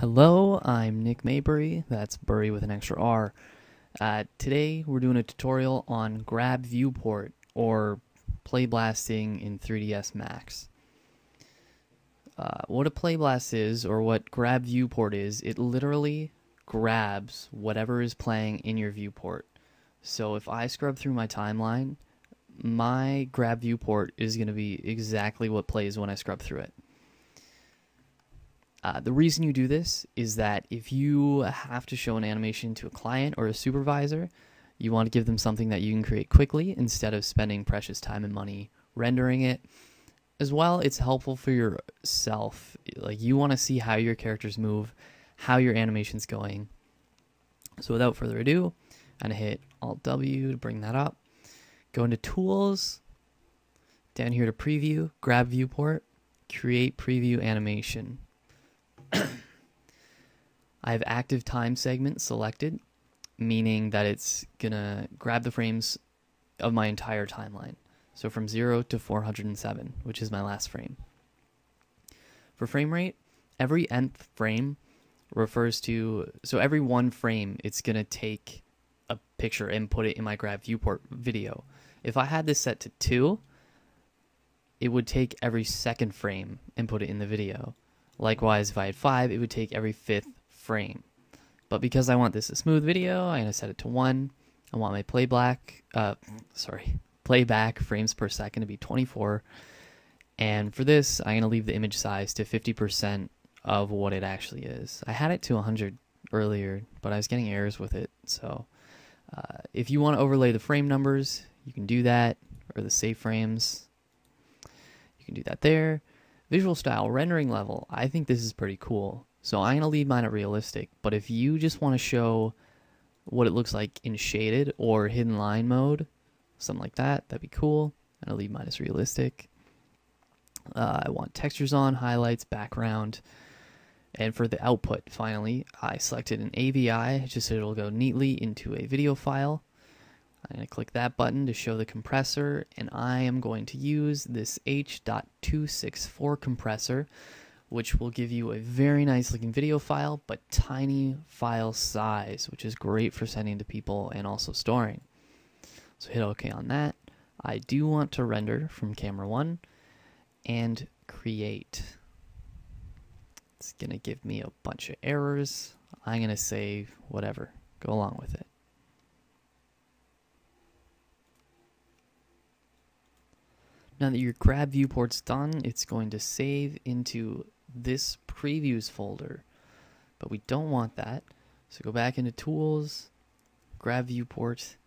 Hello, I'm Nick Maybury, that's Bury with an extra R. Today we're doing a tutorial on Grab Viewport, or Play Blasting in 3DS Max. What a Play Blast is, or what Grab Viewport is, it literally grabs whatever is playing in your viewport. So if I scrub through my timeline, my Grab Viewport is going to be exactly what plays when I scrub through it. The reason you do this is that if you have to show an animation to a client or a supervisor, you want to give them something that you can create quickly instead of spending precious time and money rendering it. As well, it's helpful for yourself. Like, you want to see how your characters move, how your animation's going. So without further ado, I'm going to hit Alt-W to bring that up. Go into Tools, down here to Preview, Grab Viewport, Create Preview Animation. I have active time segment selected, meaning that it's gonna grab the frames of my entire timeline. So from 0 to 407, which is my last frame. For frame rate, every nth frame refers to, so every one frame it's gonna take a picture and put it in my Grab Viewport video. If I had this set to 2, it would take every second frame and put it in the video. Likewise, if I had 5, it would take every 5th frame. But because I want this a smooth video, I'm gonna set it to 1. I want my playback frames per second to be 24. And for this, I'm gonna leave the image size to 50% of what it actually is. I had it to 100 earlier, but I was getting errors with it. So if you want to overlay the frame numbers, you can do that, or the save frames, you can do that there. Visual style, rendering level, I think this is pretty cool. So I'm going to leave mine at realistic, but if you just want to show what it looks like in shaded or hidden line mode, something like that, that'd be cool. I'm going to leave mine as realistic. I want textures on, highlights, background. And for the output, finally, I selected an AVI, just so it'll go neatly into a video file. I'm going to click that button to show the compressor, and I am going to use this H.264 compressor, which will give you a very nice looking video file, but tiny file size, which is great for sending to people and also storing. So hit OK on that. I do want to render from camera 1 and create. It's going to give me a bunch of errors. I'm going to say whatever, go along with it. Now that your Grab Viewport's done, it's going to save into this previews folder, but we don't want that. So go back into Tools, Grab Viewport,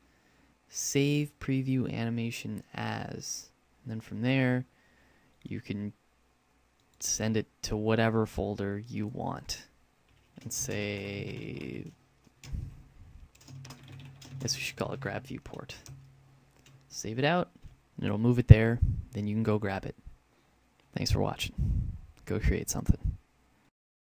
Save Preview Animation As. And then from there, you can send it to whatever folder you want and say, I guess we should call it Grab Viewport. Save it out, and it'll move it there. Then you can go grab it. Thanks for watching. Go create something.